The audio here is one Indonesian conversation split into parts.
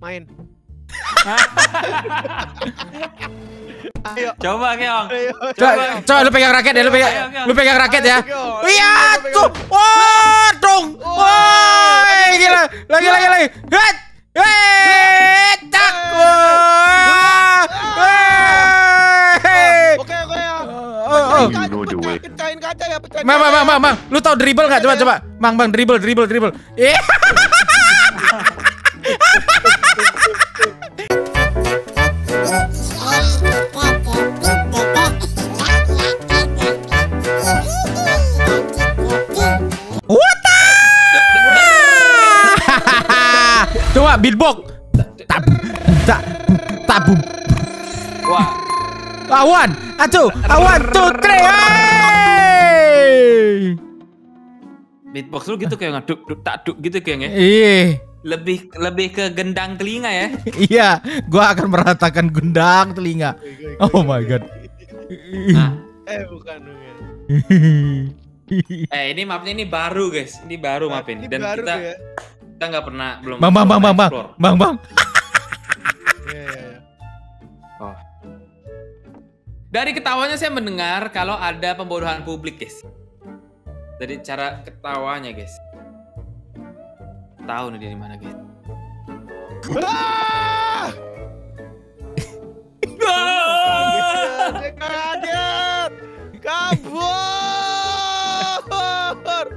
main. Ayo. Coba Keong. Coba lu pegang raket ya, lu pegang raket ya. Iya tuh. Wah, dong. Woi, gila. Lagi. Hit. Tak. Oke. Mang, lu tahu dribble enggak? Coba. Mang, dribble. Coba beatbox. Tabum. Wah. Awan, atuh. 1 2 3. Hey. Beatbox lu gitu kayak ngaduk tak duk gitu kayaknya. Iya. Lebih ke gendang telinga ya. Iya, gua akan meratakan gendang telinga. Oh my god. Bukan. Ini mapnya ini baru, guys. Ini baru map ini dan baru, kita nggak pernah belum bang. Oh. Dari ketawanya saya mendengar kalau ada pembodohan publik, guys. Dari cara ketawanya, guys. Tahu nih dari mana, guys? Kabur!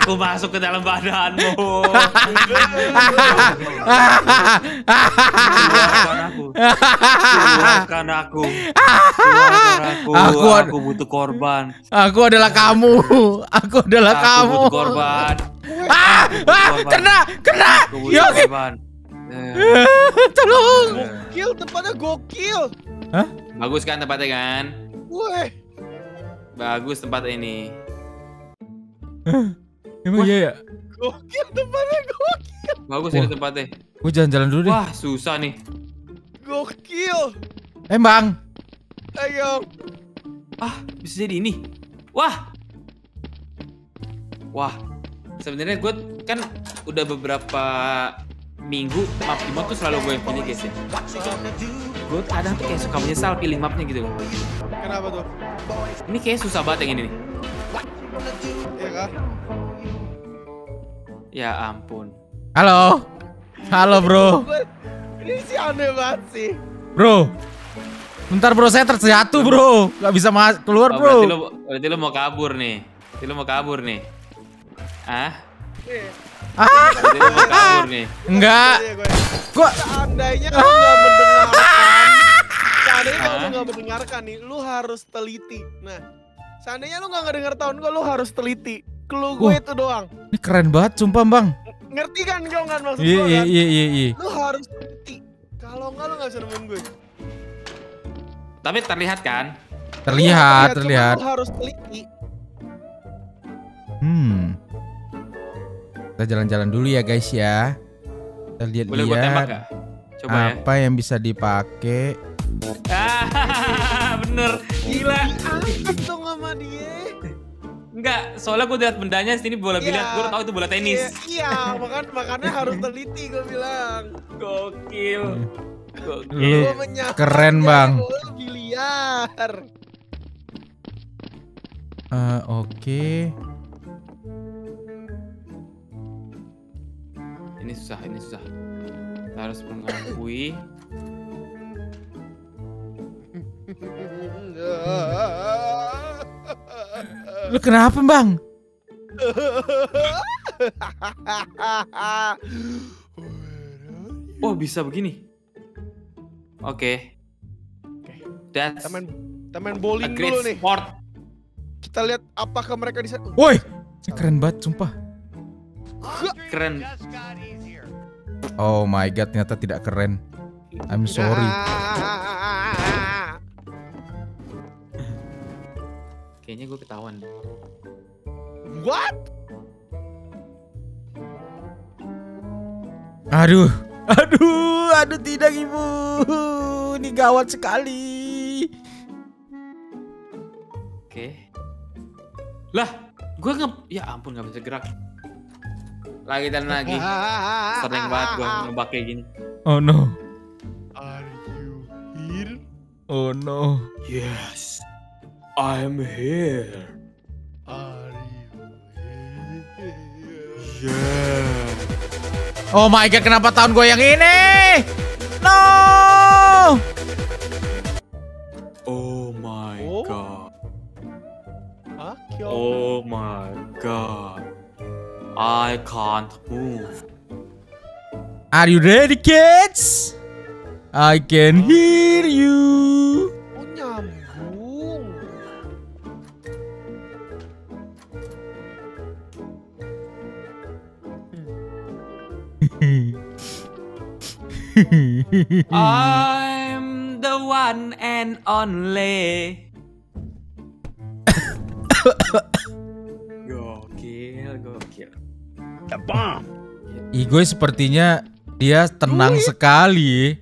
Aku masuk ke dalam badanmu. Keluarkan aku. Aku butuh korban. Aku adalah kamu. Aku butuh korban. Kena. Yogi. Tolong. Gokil, tempatnya gokil. Hah? Bagus kan tempatnya kan? Weh. Bagus tempat ini. Emang iya ya? Gokil tempatnya, gokil. Bagus ini tempatnya. Gue jalan-jalan dulu deh. Wah, susah nih. Gokil. Bang. Ayo. Bisa jadi ini. Wah. Sebenarnya gue kan udah beberapa minggu map di mod tuh selalu gue yang pilih, guys ya. Gue kadang tuh kayak suka menyesal pilih mapnya gitu. Kenapa tuh? Ini kayak susah banget yang ini nih. Iya kah? Ya ampun. Halo bro. Ini sih aneh banget sih. Bro, bentar bro, saya terjatuh bro. Gak bisa keluar bro. Berarti lo mau kabur nih. Berarti lo mau kabur nih. Enggak. Seandainya kamu gak mendengarkan nih, lu harus teliti. Seandainya lu gak ngedenger tahun gue, lu harus teliti. Clue gue itu doang. Ini keren banget, sumpah bang. Ngerti kan, Gong kan maksud gue kan? Iya. Lu harus teliti. Kalau enggak lu gak bisa nemuin gue. Tapi terlihat kan? Terlihat. Lu harus teliti. Kita jalan-jalan dulu ya guys ya. Kita lihat-lihat. Boleh gue tembak gak? Coba ya. Apa yang bisa dipakai? Bener, gila. Diangkat dong sama dia. Enggak, soalnya gue lihat bendanya sini bola biliar, gue tahu itu bola tenis. Iya, makanya harus teliti gue bilang. Gokil. Keren bang. Bola biliar. Oke. Ini susah. Kita harus mengakui. Lu kenapa bang? Oh bisa begini. Oke. That's temen bowling dulu nih. Kita lihat apakah mereka di sana. Woi, keren banget sumpah. Keren. Oh my god, ternyata tidak keren. I'm sorry. Kayaknya gue ketahuan. What? Aduh, tidak ibu. Ini gawat sekali. Oke. Lah, gue ya ampun nggak bisa gerak. Lagi dan lagi. Sering banget gue ngebug kayak gini. Oh no. Are you here? Oh no. Yes. I'm here. Are you here? Yeah. Oh my god, kenapa tahun gue yang ini? No. Oh my god. Oh my god. I can't move. Are you ready, kids? I can hear you. Oh, nyambung. I'm the one and only. Gokil. The bomb. Igoy sepertinya dia tenang sekali.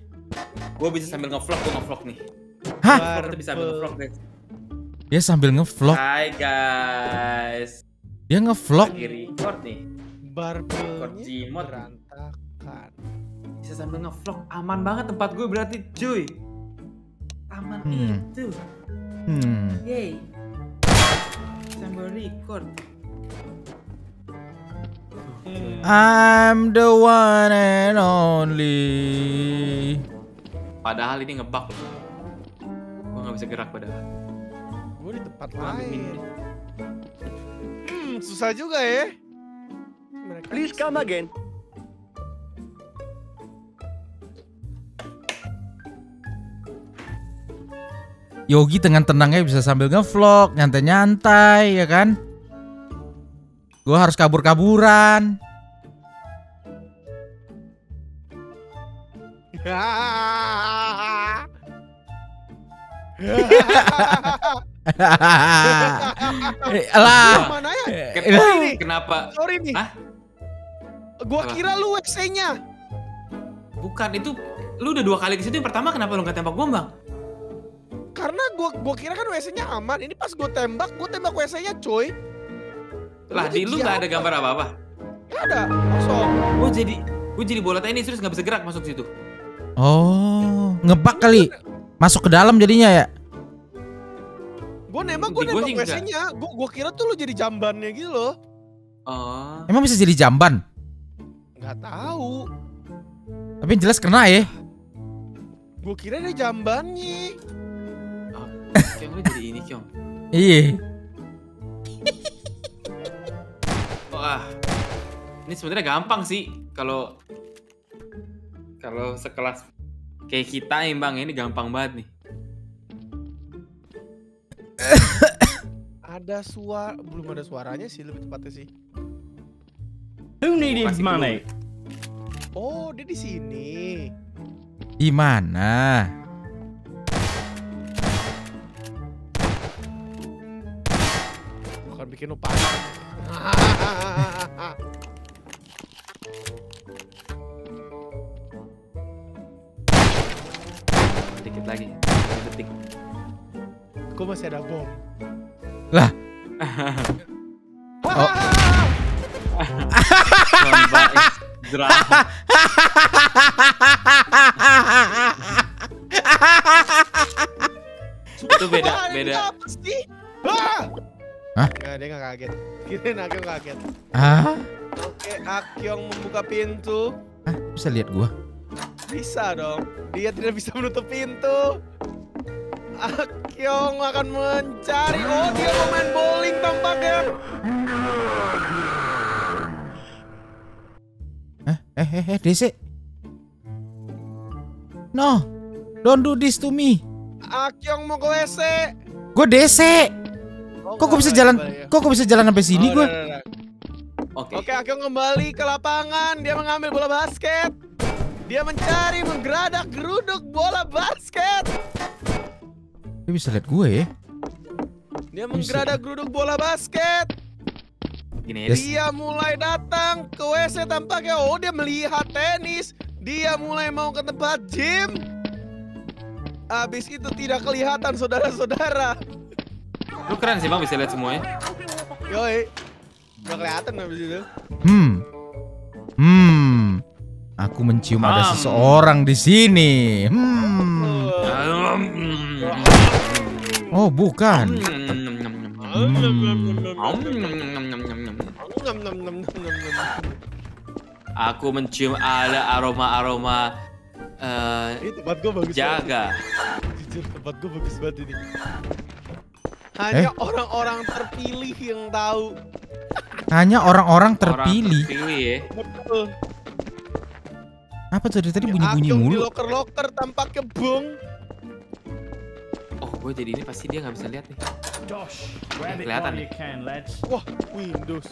Gue bisa sambil ngevlog, gue ngevlog nih. Hah? Gue bisa sambil ngevlog deh. Dia sambil ngevlog. Hai guys. Dia ngevlog. Lagi record nih. Barbelnya berantakan. Bisa sambil ngevlog, aman banget tempat gue berarti cuy. Aman itu. Yeay. Sambil record. I'm the one and only. Padahal ini ngebug loh. Gue gak bisa gerak padahal. Gue di tempat lain. Susah juga ya. Please come again. Yogi dengan tenangnya bisa sambil ngevlog, nyantai-nyantai, ya kan? Gue harus kabur-kaburan. Lah. Kenapa? Sorry nih. Hah? Gua kira lu WC-nya. Bukan, itu lu udah dua kali ke situ. Yang pertama kenapa lu gak tembak gua, Bang? Karena gua kira kan WC-nya aman. Ini pas gua tembak WC-nya, coy. Lah, di lu enggak ada gambar apa-apa? Enggak ada. Kosong. Gua jadi bola tenis terus enggak bisa gerak masuk situ. Oh, ngebug kali. Masuk ke dalam jadinya ya? Gua nembak WC-nya. Gua kira tuh lu jadi jambannya gitu loh. Oh. Emang bisa jadi jamban? Enggak tahu. Tapi yang jelas kena ya. Gua kira dia jambannya. Kyong, lu jadi ini, Kyong. Iya. Wah. Ini sebenarnya gampang sih kalau sekelas kayak kita, Bang. Ini gampang banget nih. Ada suara, belum ada suaranya sih, lebih tepatnya sih. Who needs money? Oh, dia di sini. Di mana? Bikin lupa. Dikit lagi, detik. Kok masih ada bom? Lah. Oh. Itu beda. Hah? Nggak, dia nggak kaget. Kirain Akyong kaget. Hah? Oke, Akyong membuka pintu. Hah? Bisa lihat gua? Bisa dong. Dia tidak bisa menutup pintu. Akyong akan mencari. Oh, dia mau main bowling tampaknya. Hah? DC. No, don't do this to me. Akyong mau ke WC. Gua DC. Kok gue bisa jalan sampai sini gue? Oke, Akyong kembali ke lapangan. Dia mengambil bola basket. Dia mencari, menggeradak, geruduk bola basket. Dia bisa lihat gue ya. Dia menggeradak, geruduk bola basket. Dia mulai datang ke WC tampaknya. Oh, dia melihat tenis. Dia mulai mau ke tempat gym. Abis itu tidak kelihatan, saudara-saudara. Lu keren sih, Bang, bisa lihat semuanya. Yoi. Udah kelihatan abis itu. Aku mencium ada seseorang di sini. Oh, bukan. Aku mencium ada aroma-aroma tempat gua bagus. Jaga. Jujur tempat gua bagus banget ini. Hanya orang-orang terpilih yang tahu. Hanya orang-orang terpilih. Ya. Betul. Apa tuh dari tadi bunyi-bunyi mulu? Di loker-loker tanpa kebong. Oh, gue jadi ini pasti dia nggak bisa lihat nih. Kelihatan nih. Wah, Windows.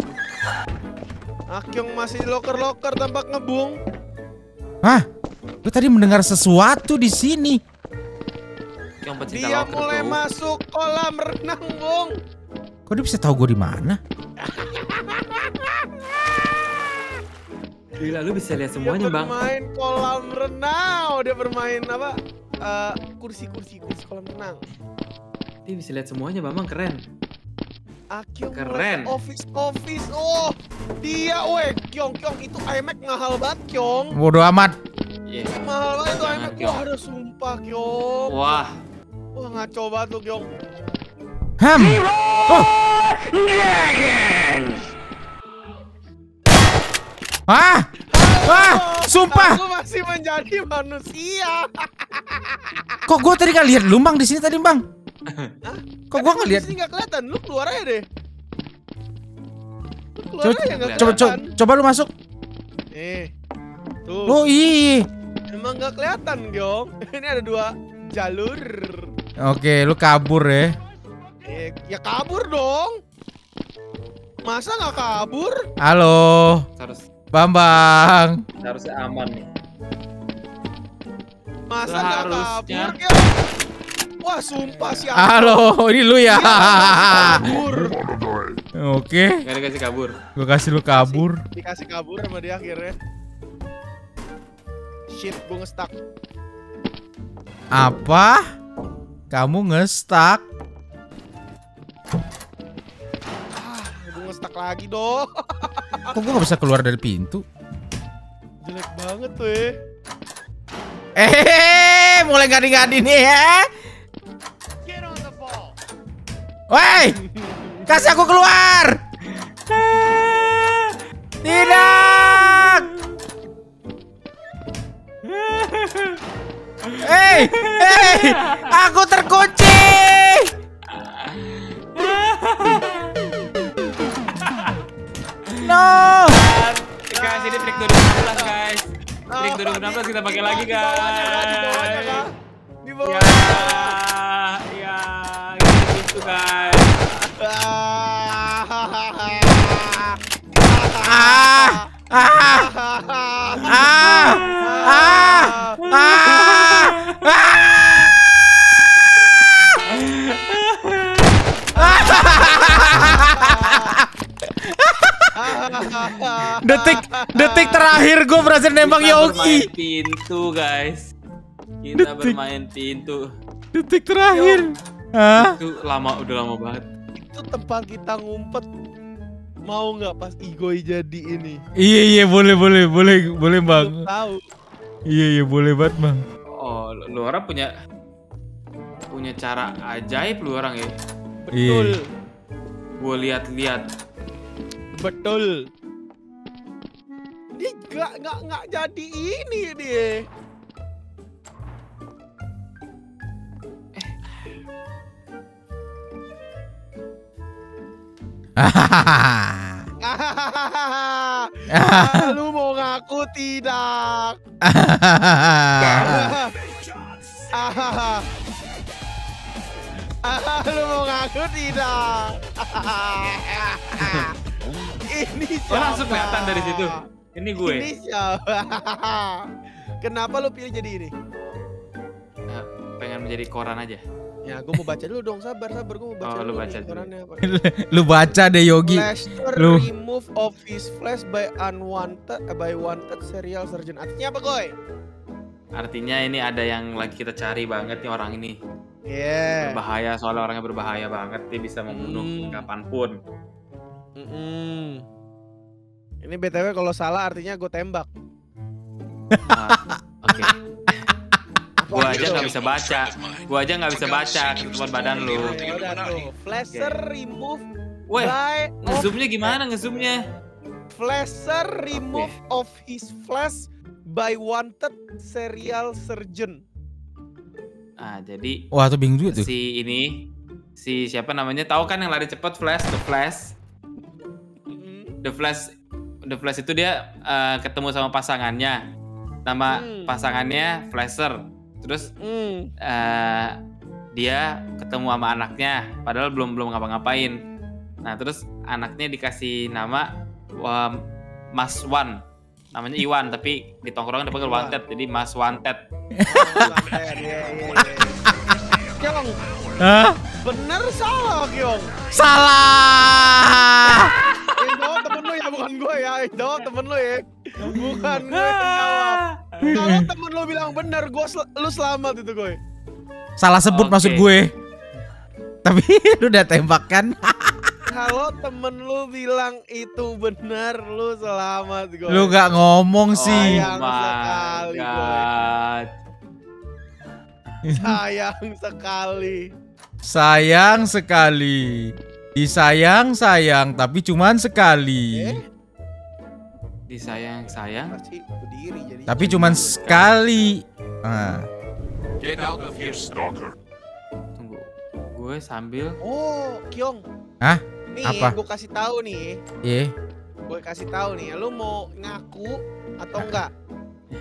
Akyong masih di loker-loker tanpa ngebung. Hah? Gue tadi mendengar sesuatu di sini. Dia mulai masuk kolam renang, Bung. Kok dia bisa tahu gue di mana? Gila, lu bisa lihat semuanya, Bang. Dia bermain kolam renang, dia bermain apa? Kursi kolam renang. Dia bisa lihat semuanya, Bang, keren. Akyong keren. Office. Oh, dia Kyong itu iMac mahal banget, Kyong. Bodoh amat. Yeah. Mahal banget itu iMac. Wah, ada sumpah, Kyong. Wah, ngaco banget lu, Kyong. Sumpah. Aku masih menjadi manusia. Kok gue tadi nggak lihat lu, Bang, di sini tadi, Bang? Hah? Kok gue nggak lihat? Di sini nggak kelihatan. Lu keluar aja deh. Lu keluar aja nggak kelihatan. Coba lu masuk. Tuh. Oh iya. Emang nggak kelihatan, Gyong. Ini ada dua jalur. Oke, lu kabur ya? Ya kabur dong. Masa nggak kabur? Halo. Harus. Bambang, harusnya aman nih. Masa harusnya. Wah, sumpah sih. Halo, ini lu ya? Oke. Gak dikasih kabur. Gue kasih lu kabur. Dikasih kabur sama dia akhirnya. Shit, gue nge-stuck. Apa? Kamu nge-stuck? Stuck lagi dong. Kok gue gak bisa keluar dari pintu? Jelek banget tuh. Mulai ngadi-ngadi nih ya. Woi, kasih aku keluar. Tidak. Aku terkunci. No. Guys, ini trik 2016, guys. Trik 2016 kita pakai lagi, guys. Di bawah. Ya, gitu, guys. Detik terakhir gue berhasil nembak Yogi. Pintu, guys. Kita bermain pintu. Detik terakhir. Itu udah lama banget. Itu tempat kita ngumpet. Mau nggak pas Igoi jadi ini? Iya, boleh Bang. Tahu. Iya, boleh banget, Bang. Oh, lu orang punya cara ajaib lu orang ya. Betul. Gue lihat-lihat. Betul. Dia nggak jadi ini dia. Lu mau ngaku tidak? Lu mau ngaku tidak? Ini langsung kelihatan dari situ. Ini gue. Ini siapa? Kenapa lu pilih jadi ini? Pengen menjadi koran aja. Ya, gue mau baca dulu dong. Sabar, gue mau baca. Oh, lu baca dulu. Lu baca deh, Yogi. Lu remove office flash by wanted serial surgeon. Artinya apa, Goy? Artinya ini ada yang lagi kita cari banget nih orang ini. Iya. Berbahaya, soalnya orangnya berbahaya banget. Dia bisa membunuh kapanpun. Ini BTW kalau salah artinya gue tembak. Oke. Gua aja nggak bisa baca ketutupan badan lu. Flasher remove. Weh, ngezoomnya gimana ngezoomnya? Flasher remove of his flash by wanted serial surgeon. Ah, jadi. Wah, tuh bingung juga tuh. Si ini, si siapa namanya? Tahu kan yang lari cepat Flash, The Flash. The Flash itu dia ketemu sama pasangannya. Nama pasangannya Flasher. Terus dia ketemu sama anaknya, padahal belum ngapa-ngapain. Nah, terus anaknya dikasih nama Mas Wan. Namanya Iwan, tapi di tongkrongan dipanggil Wanted, jadi Mas Wanted. Kyong, bener salah Kyong? Salah. Jawab temen lu ya, bukan gue ya. Jawab temen lu ya, bukan gue. Kalau temen lu bilang bener, lu selamat itu gue. Salah sebut maksud gue. Tapi lu udah tembak kan? Kalau temen lu bilang itu benar, lu selamat gue. Lu gak ngomong sih. Sayang sekali gue. Sayang sekali. Disayang-sayang tapi cuman sekali. Disayang-sayang tapi cuman sekali. Get out of here, stalker. Tunggu, gue sambil. Oh, Kyong. Hah? Nih, apa? Gue kasih tahu nih. Iya. Yeah. Gue kasih tahu nih. Lu mau ngaku atau enggak?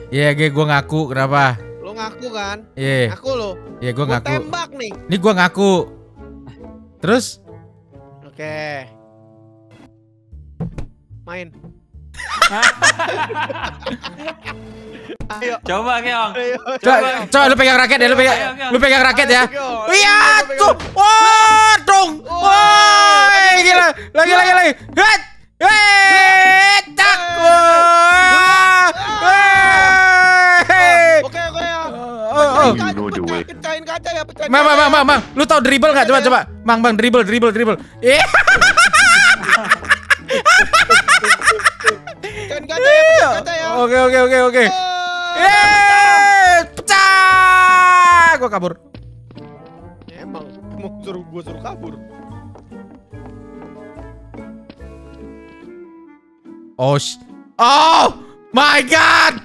Iya, yeah, gue ngaku. Kenapa? Lu ngaku kan? Iya. Yeah. Ngaku lo. Iya, yeah, gue ngaku. Tembak nih. Ini gue ngaku. Terus? Oke. Okay. Main. Ayo. Coba, Kyong. Coba lu pegang raket ya, lu pegang raket ya. Iya, tuh. Wah, dong. Woi, gila. Lagi. Hit. Hit. Tak. Oke ya. Pecahin kaca ya, pecahin. Mang, lu tahu dribble enggak? Coba. Mang, dribble. Pecahin kaca ya. Oke. Yeay, pecah! Gua kabur. Emang gua suruh kabur. Oh my god.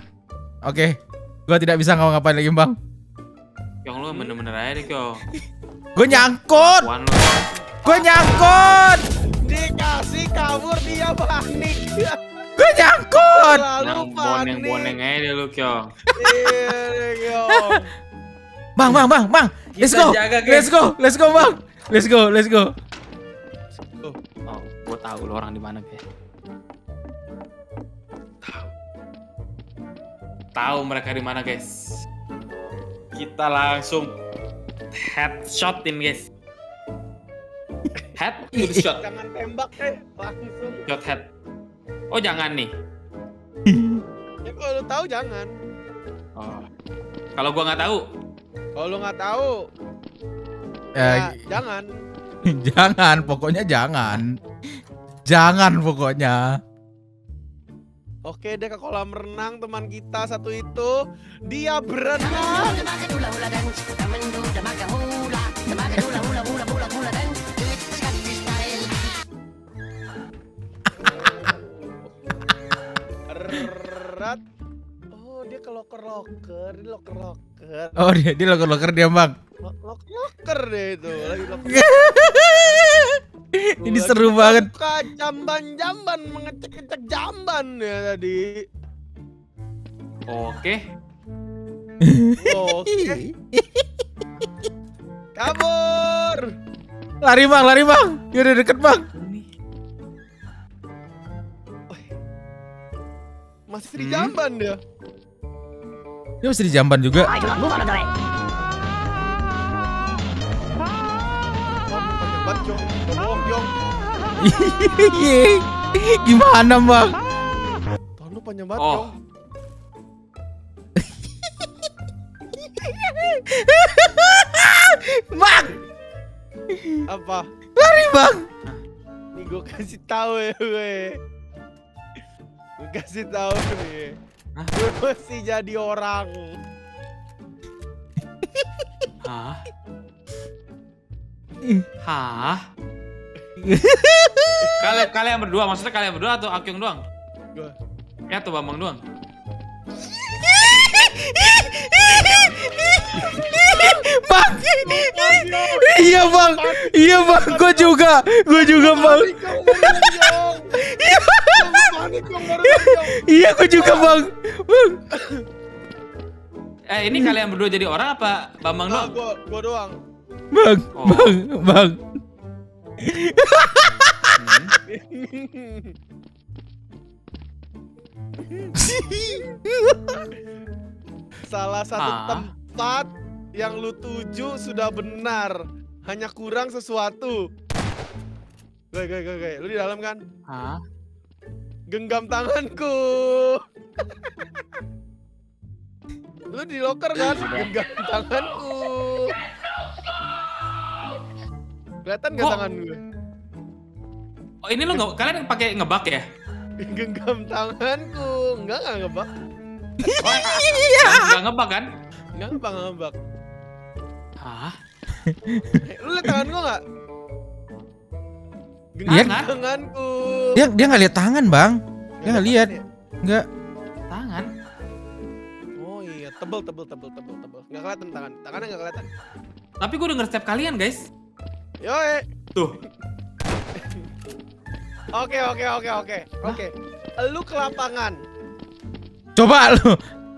Oke, gua tidak bisa ngapa-ngapain lagi, Bang. Kyong, lu bener-bener aja deh, Kyong. Gua nyangkut. Dikasih kabur dia panik. Gue nyangkut. Boneng-boneng aja lu, Kyong. Bang. Let's go, Bang. Oh, gue tahu lu orang di mana, Kyong. Tahu mereka di mana, guys. Kita langsung headshotin, guys. Head to the shot. Jangan tembak, langsung. Shot head. Oh, jangan nih. Ya kalau lu tahu jangan. Oh. Kalau gua nggak tahu. Kalau lu nggak tahu. Ya, jangan. Jangan, pokoknya jangan. Jangan pokoknya. Oke deh, ke kolam renang teman kita satu itu. Dia berenang. Oh, dia ke locker. Oh, dia locker dia, Bang. Locker deh itu. Lagi locker. Ini seru banget. Jamban mengecek-ngecek jamban ya tadi. Oke. Kabur. Lari, Bang. Dia udah deket, Bang. Masih di jamban dia. Dia masih di jamban juga. Gimana, Bang? Tahu lu panjang banget, Kyong. Bang. Apa? Lari, Bang. Nih gue kasih tahu ya, gue. Kasih tahu nih. Mesti jadi orang. Hah? Hah? Kalian berdua, maksudnya kalian berdua atau Akyong doang? Gua. Ya atau Bambang doang? Bang, iya bang, iya bang, gue juga bang. Iya, gue juga bang. Ini kalian berdua jadi orang apa Bambang doang? Gue doang. Bang. Salah satu tempat yang lu tuju sudah benar, hanya kurang sesuatu. Gue, lu di dalam kan? Hah? Genggam tanganku. Lu di loker kan? Genggam tanganku. Kelihatan nggak tangan gue? Oh ini lu nggak? Kalian pakai ngebak ya? Genggam tanganku, nggak ngebak. Oh, iya. Nggak ngebak kan? Nggak ngebak. Hah? Lu liat tangan gua nggak? Genggam tanganku. Dia nggak lihat tangan bang. Dia nggak lihat. Nggak. Tangan? Oh iya, tebel. Nggak kelihatan tangan. Tangannya nggak kelihatan. Tapi gua denger step kalian guys. Yoi. Tuh. Oke. Lu ke lapangan. Coba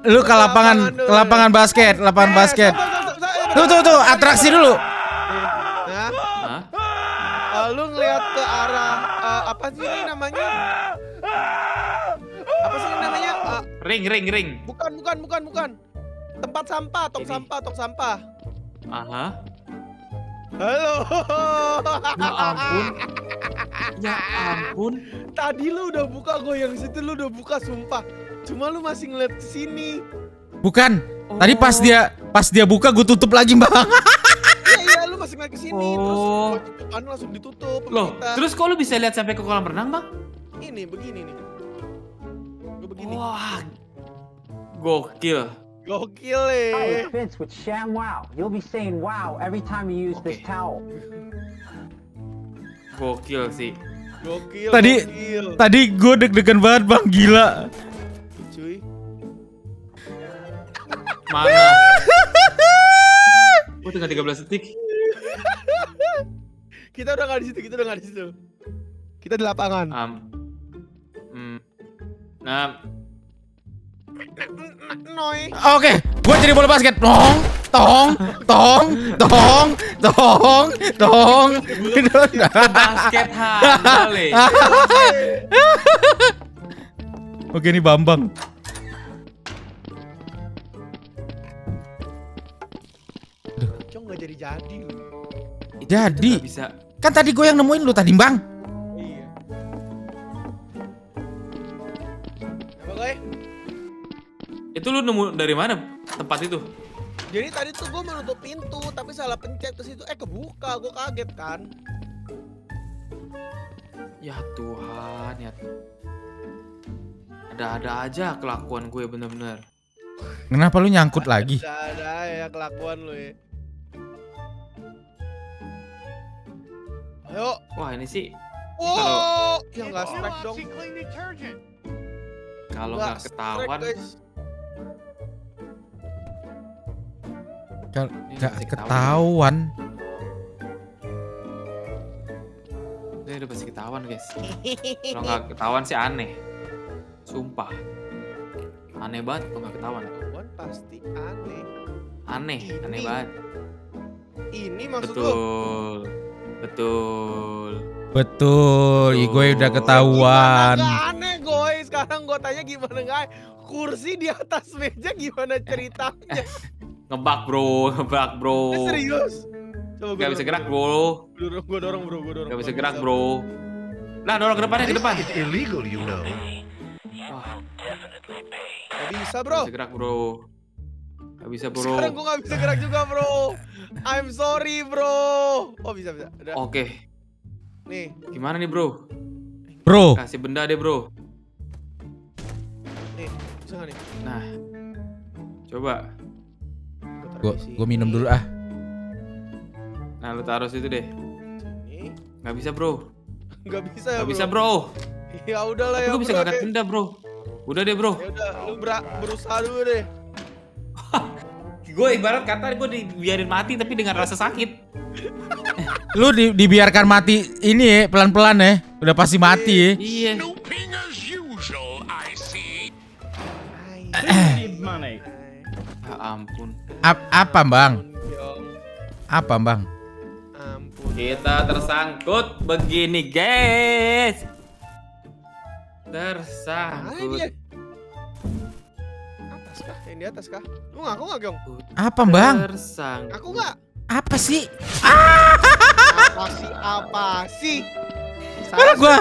lu ke lapangan, lapangan basket. Tuh, atraksi dulu. Lu ngeliat ke arah apa sih ini namanya? Ring. Bukan. Tempat sampah, tong sampah. Aha. Halo. Ya ampun. Tadi lu udah buka, gue yang situ lu udah buka sumpah. Cuma lu masih ngeliat ke sini. Bukan. Oh. Tadi pas dia buka gue tutup lagi, Bang. Iya, lu masih ngeliat ke sini. Oh. Terus tutup, langsung ditutup. Loh, terus kok lu bisa lihat sampai ke kolam renang, Bang? Ini begini nih. Gue begini. Wah. Gokil. I fence with sham wow. You'll be saying wow every time you use this towel. Gokil sih. Tadi gue deg-degan banget bang, gila. Cuy. Mana? Gue tinggal 13 detik. Kita udah nggak di situ. Kita di lapangan. Oke, gue jadi bola basket. Tong. Basket handal. Oke, ini Bambang. Cong nggak jadi. Jadi. Kan tadi gue yang nemuin lu tadi, Bang. Iya. Oke. Itu lu nemu dari mana tempat itu? Jadi tadi tuh gue menutup pintu tapi salah pencet ke situ, kebuka, gue kaget kan. Ya Tuhan, ya. Ada-ada aja kelakuan gue bener-bener. Kenapa lu nyangkut lagi? Ada ya kelakuan lu ya. Ayo. Wah ini sih. Wow. Ya nggak strike dong. Kalau nggak ketahuan. Gak ketahuan. Dia udah pasti ketahuan guys. Kalau gak ketahuan sih aneh. Sumpah. Aneh banget kalau gak ketahuan. Ketahuan pasti aneh. Aneh banget. Ini maksud lu? Betul. Gue udah ketahuan. Gimana aneh gue? Sekarang gue tanya gimana gak? Kursi di atas meja gimana ceritanya? Ngebug bro. Serius? Gak bisa gerak bro. Gue dorong bro. Gak bisa gerak bro. Nah dorong ke depan. Illegal you know. Gak bisa bro. Gak bisa bro. Sekarang gue gak bisa gerak juga bro. I'm sorry bro. Oh bisa. Oke. Nih. Gimana nih bro? Kasih benda deh bro. Nih. Bisa gak nih? Nah, coba. Gue minum dulu ah. Nah, lu taruh situ deh. Sini. Gak bisa bro. Gak bisa bro. Ya udahlah ya. Gue bisa ngangkat benda bro. Udah deh bro. Ya udah, lu berusaha dulu deh. Gue ibarat kata gue dibiarin mati tapi dengan rasa sakit. Lu dibiarkan mati ini ya, pelan-pelan ya. Udah pasti mati ya. Iya. Ya ampun. Apa bang? Ampun. Kita tersangkut begini guys. Tersangkut. Atas kah? Yang di atas kah? Lu ngaku nggak Gong? Apa bang? Tersangkut. Aku nggak. Apa sih? Apa sih? Padahal gua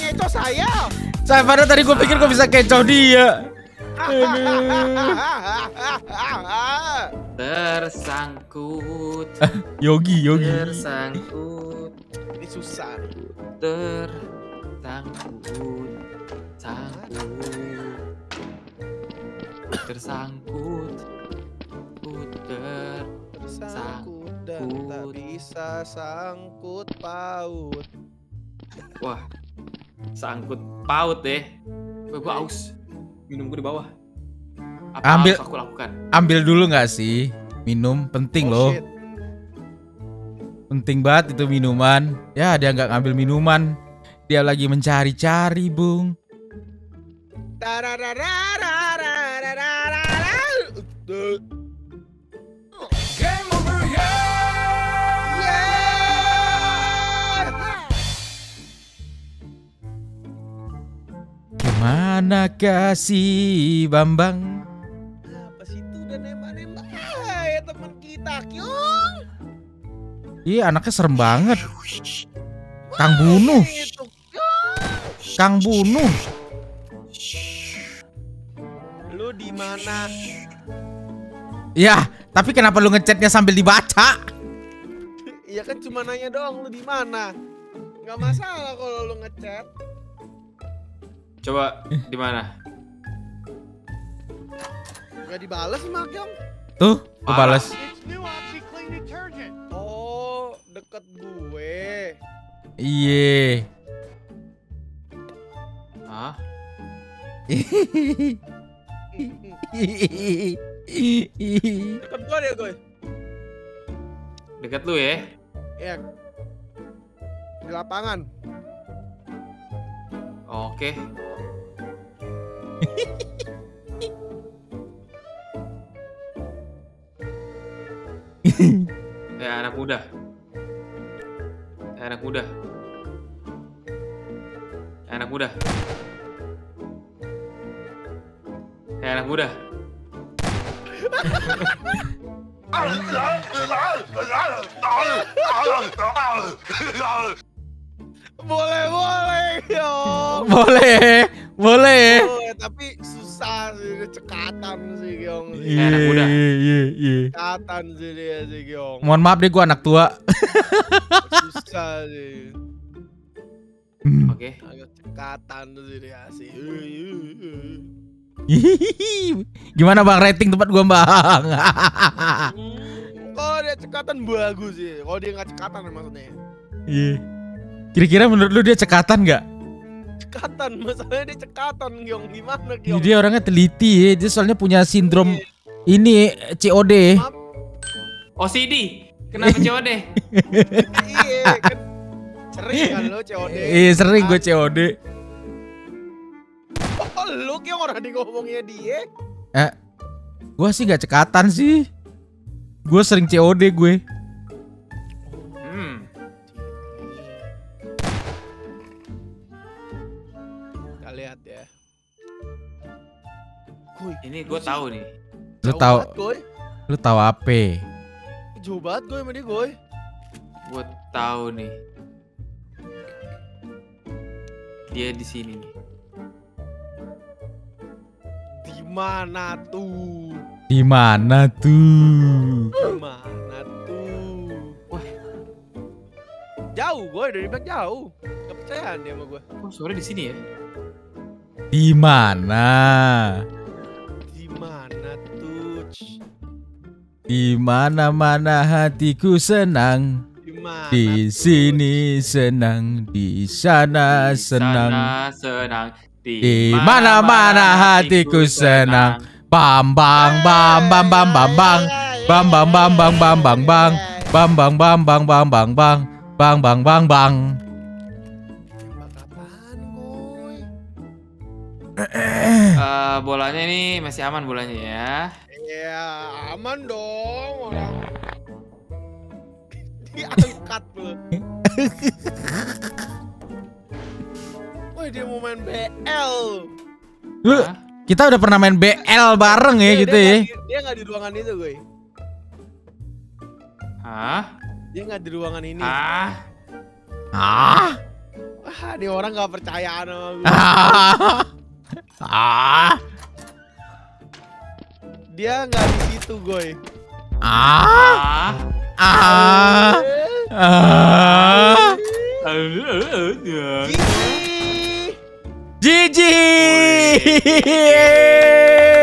ngecoh saya. Padahal tadi gua pikir gua bisa kecoh dia. Tersangkut. Yogi. Tersangkut. Ini susah. Tersangkut dan tak bisa sangkut paut. Wah, sangkut paut deh. Gue aus. Minum gue di bawah. Apa harus aku lakukan? Ambil dulu nggak sih? Minum penting loh. Shit. Penting banget itu minuman. Ya dia nggak ngambil minuman. Dia lagi mencari-cari bung. Mana kasih Bambang? Apa sih itu udah nembak-nembak ya teman kita, Kyung? Iya anaknya serem banget. Kang bunuh. Lu di mana? Ya, tapi kenapa lu ngechatnya sambil dibaca? Iya kan cuma nanya doang lu di mana. Gak masalah kalau lu ngechat. Coba di mana? Gak dibalas sama Kyung. Tuh, kebalas. Oh, deket gue. Iye. Hah? Deket gue deh gue. Deket lu ya? Iya. Di lapangan. Oke. Ya anak muda. Boleh, tapi susah sih, cekatan sih Kyung. Iya. Cekatan sih dia sih Kyung. Mohon maaf deh, gua anak tua. Susah sih. Oke. Agak cekatan sih dia sih. Gimana bang rating tempat gua bang? Kalau dia cekatan bagus sih. Kalau dia nggak cekatan maksudnya. Iya. Kira-kira menurut lu dia cekatan nggak? Cekatan, masalahnya dia cekatan Kyung. Gimana Kyung? Dia orangnya teliti ya, dia soalnya punya sindrom ini COD. Maaf. OCD? Kenapa COD? Iya kan, sering kan lo COD? Iya sering gue COD. Oh lu Kyung orang di ngomongnya dia? Gue sih nggak cekatan sih. Gue sering COD gue. Ini gue tahu nih. Lu tahu apa? Jauh banget gue sama dia gue. Gue tahu nih. Dia di sini nih. Di mana tuh? Wah. Jauh gue dari belakang jauh. Gak percayaan dia sama gue. Oh, suara di sini ya? Di mana? Di mana tuh? Di mana-mana hatiku senang. Di sini senang, di sana senang. Di mana-mana hatiku senang. Bam bang bam bam bam bam bang. Bam bam bam bam bam bang bang. Bam bang bam bang bang bang bang. Bang bang bang bang. Bolanya ini masih aman bolanya ya. Iya, aman dong orang. Diangkat loh. Woi, dia mau main BL. Lu, kita udah pernah main BL bareng ya gitu ya. Dia nggak di ruangan itu, gue. Hah? Dia nggak di ruangan ini. Ah. Ah. Wah, dia orang nggak percayaan sama gue. Ah, dia nggak di situ, gue. Ah, ah, ah, Gigi.